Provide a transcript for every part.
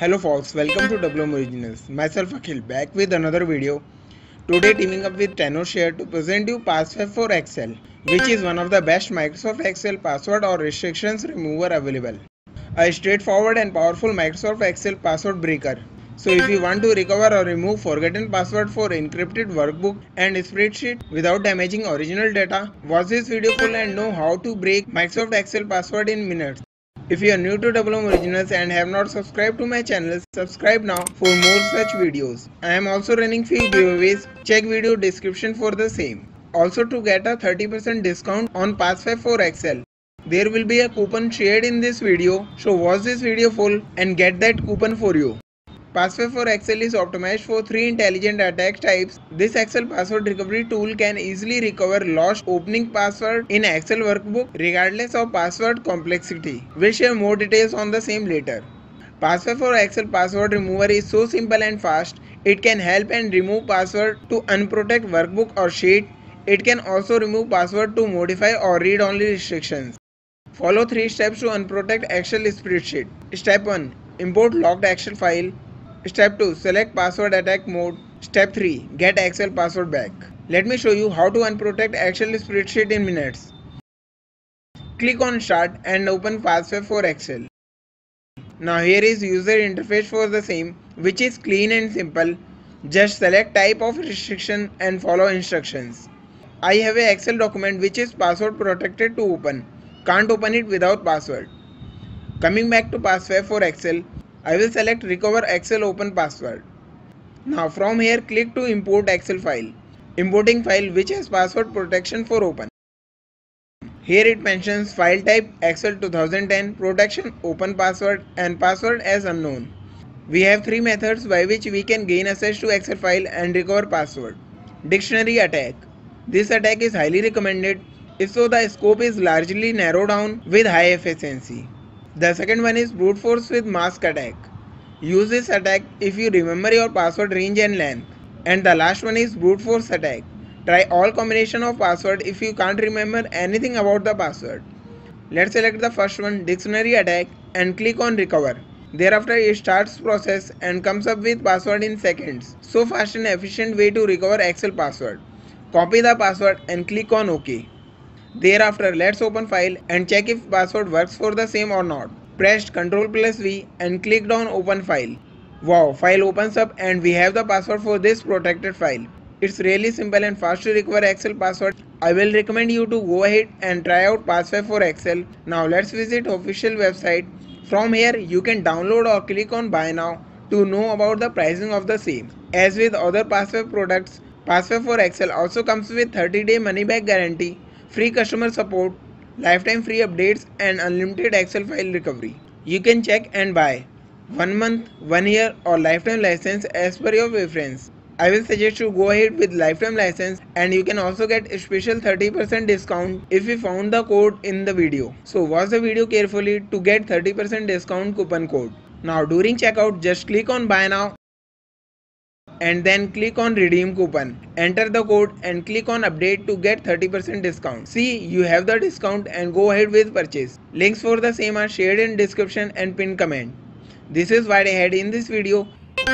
Hello folks, welcome to WM Originals. Myself Akhil back with another video. Today teaming up with Tenorshare to present you PassFab for Excel, which is one of the best Microsoft Excel password or restrictions remover available. A straightforward and powerful Microsoft Excel password breaker. So if you want to recover or remove forgotten password for encrypted workbook and spreadsheet without damaging original data, watch this video full and know how to break Microsoft Excel password in minutes. If you are new to WM Originals and have not subscribed to my channel, subscribe now for more such videos. I am also running few giveaways, check video description for the same. Also to get a 30% discount on PassFab for Excel, there will be a coupon shared in this video, so watch this video full and get that coupon for you. PassFab for Excel is optimized for 3 intelligent attack types. This Excel password recovery tool can easily recover lost opening password in Excel workbook regardless of password complexity. We'll share more details on the same later. PassFab for Excel password remover is so simple and fast. It can help and remove password to unprotected workbook or sheet. It can also remove password to modify or read-only restrictions. Follow 3 steps to unprotect Excel spreadsheet. Step 1. Import locked Excel file. Step 2. Select password attack mode. Step 3. Get Excel password back. Let me show you how to unprotect Excel spreadsheet in minutes. Click on Start and open PassFab for Excel. Now here is user interface for the same, which is clean and simple. Just select type of restriction and follow instructions. I have an Excel document which is password protected to open. Can't open it without password. Coming back to PassFab for Excel. I will select recover Excel open password. Now from here click to import Excel file. Importing file which has password protection for open. Here it mentions file type Excel 2010, protection open password and password as unknown. We have 3 methods by which we can gain access to Excel file and recover password. Dictionary attack. This attack is highly recommended, so the scope is largely narrowed down with high efficiency. The second one is brute force with mask attack. Use this attack if you remember your password range and length. And the last one is brute force attack. Try all combination of password if you can't remember anything about the password. Let's select the first one, dictionary attack, and click on recover. Thereafter it starts process and comes up with password in seconds. So fast and efficient way to recover Excel password. Copy the password and click on OK. Thereafter let's open file and check if password works for the same or not. Pressed Ctrl+V and clicked on open file. Wow, file opens up and we have the password for this protected file. It's really simple and fast to recover Excel password. I will recommend you to go ahead and try out PassFab for Excel. Now let's visit official website. From here you can download or click on buy now to know about the pricing of the same. As with other PassFab products, PassFab for Excel also comes with 30-day money back guarantee, free customer support, lifetime free updates and unlimited Excel file recovery. You can check and buy 1 month, 1 year or lifetime license as per your preference. I will suggest you go ahead with lifetime license and you can also get a special 30% discount if you found the code in the video. So watch the video carefully to get 30% discount coupon code. Now during checkout just click on buy now and then click on redeem coupon. Enter the code and click on update to get 30% discount. See, you have the discount and go ahead with purchase. Links for the same are shared in description and pinned comment. This is what I had in this video.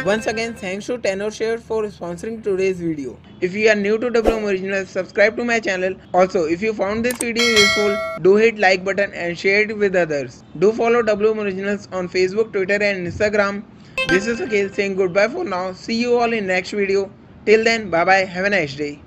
Once again thanks to Tenorshare for sponsoring today's video. If you are new to WM Originals, subscribe to my channel. Also, if you found this video useful, do hit like button and share it with others. Do follow WM Originals on Facebook, Twitter and Instagram. This is Akhil saying goodbye for now. See you all in next video. Till then, bye bye. Have a nice day.